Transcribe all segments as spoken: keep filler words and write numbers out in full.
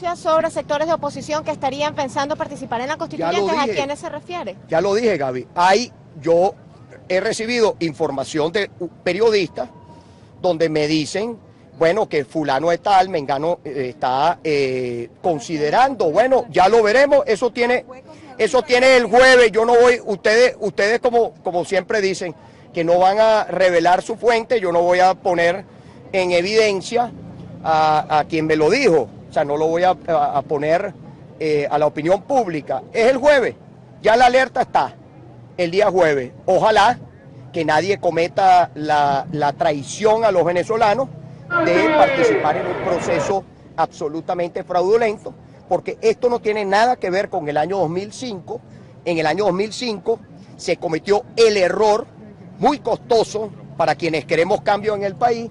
denuncias sobre sectores de oposición que estarían pensando participar en la constituyente, ¿a quiénes se refiere? Ya lo dije, Gaby. Ahí yo he recibido información de periodistas donde me dicen, bueno, que fulano es tal, mengano está eh, considerando, bueno, ya lo veremos, eso tiene, eso tiene el jueves, yo no voy, ustedes, ustedes como, como siempre dicen, que no van a revelar su fuente, yo no voy a poner en evidencia a, a quien me lo dijo, o sea, no lo voy a, a poner eh, a la opinión pública, es el jueves, ya la alerta está, el día jueves, ojalá que nadie cometa la, la traición a los venezolanos, de participar en un proceso absolutamente fraudulento, porque esto no tiene nada que ver con el año dos mil cinco. En el año dos mil cinco se cometió el error muy costoso para quienes queremos cambio en el país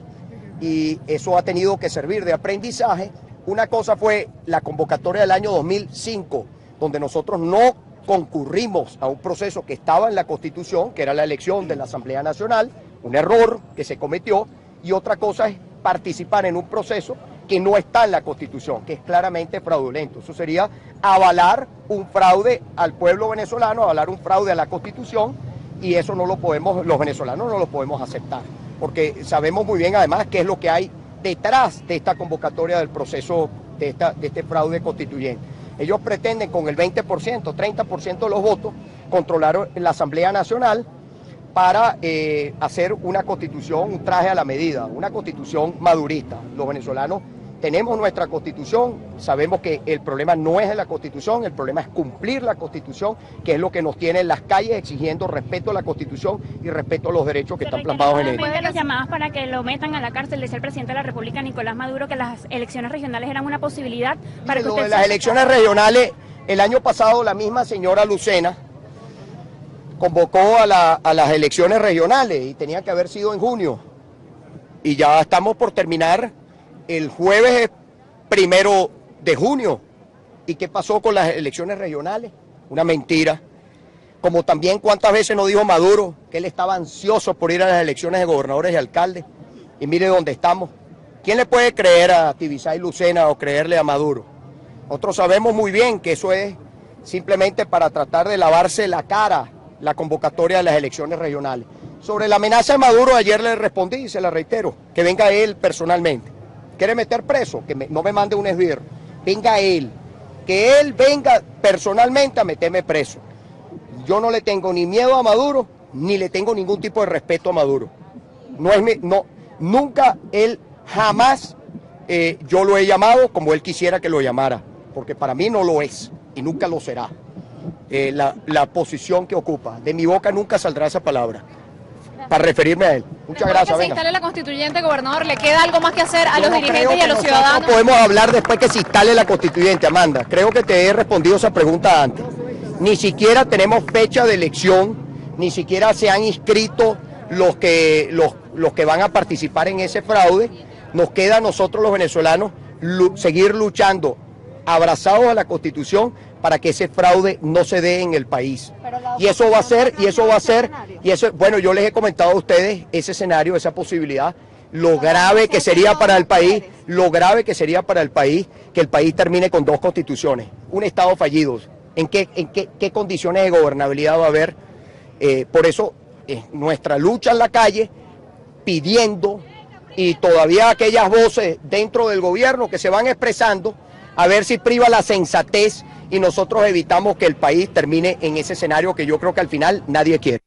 y eso ha tenido que servir de aprendizaje. Una cosa fue la convocatoria del año dos mil cinco, donde nosotros no concurrimos a un proceso que estaba en la Constitución, que era la elección de la Asamblea Nacional, un error que se cometió, y otra cosa es participar en un proceso que no está en la Constitución, que es claramente fraudulento. Eso sería avalar un fraude al pueblo venezolano, avalar un fraude a la Constitución, y eso no lo podemos, los venezolanos no lo podemos aceptar, porque sabemos muy bien además qué es lo que hay detrás de esta convocatoria del proceso de, esta, de este fraude constituyente. Ellos pretenden con el veinte por ciento, treinta por ciento de los votos controlar la Asamblea Nacional, para eh, hacer una constitución, un traje a la medida, una constitución madurista. Los venezolanos tenemos nuestra constitución, sabemos que el problema no es en la constitución, el problema es cumplir la constitución, que es lo que nos tiene en las calles exigiendo respeto a la constitución y respeto a los derechos que están plasmados en ella. Después de las llamadas para que lo metan a la cárcel, decía el presidente de la República, Nicolás Maduro, que las elecciones regionales eran una posibilidad para que ustedes... Las elecciones regionales, el año pasado la misma señora Lucena convocó a, la, a las elecciones regionales y tenía que haber sido en junio. Y ya estamos por terminar, el jueves primero de junio. ¿Y qué pasó con las elecciones regionales? Una mentira. Como también cuántas veces nos dijo Maduro que él estaba ansioso por ir a las elecciones de gobernadores y alcaldes. Y mire dónde estamos. ¿Quién le puede creer a Tibisay Lucena o creerle a Maduro? Nosotros sabemos muy bien que eso es simplemente para tratar de lavarse la cara la convocatoria de las elecciones regionales. Sobre la amenaza de Maduro, ayer le respondí y se la reitero, que venga él personalmente. ¿Quiere meter preso? Que me, no me mande un esbirro. Venga él, que él venga personalmente a meterme preso. Yo no le tengo ni miedo a Maduro, ni le tengo ningún tipo de respeto a Maduro. No es mi, no, nunca él, jamás eh, yo lo he llamado como él quisiera que lo llamara, porque para mí no lo es y nunca lo será. Eh, la, la posición que ocupa. De mi boca nunca saldrá esa palabra, gracias. Para referirme a él. Muchas después gracias. Que se instale la constituyente, gobernador, ¿le queda algo más que hacer a Yo los no dirigentes y a los ciudadanos? No podemos hablar después que se instale la constituyente, Amanda. Creo que te he respondido esa pregunta antes. Ni siquiera tenemos fecha de elección, ni siquiera se han inscrito los que, los, los que van a participar en ese fraude. Nos queda a nosotros los venezolanos seguir luchando, abrazados a la Constitución, para que ese fraude no se dé en el país. Y eso va a ser, y eso va a ser, y eso, bueno, yo les he comentado a ustedes ese escenario, esa posibilidad, lo grave que sería para el país, lo grave que sería para el país, que el país termine con dos constituciones, un Estado fallido. ¿En qué, en qué, qué condiciones de gobernabilidad va a haber? Eh, por eso eh, nuestra lucha en la calle, pidiendo, y todavía aquellas voces dentro del gobierno que se van expresando, a ver si priva la sensatez y nosotros evitamos que el país termine en ese escenario que yo creo que al final nadie quiere.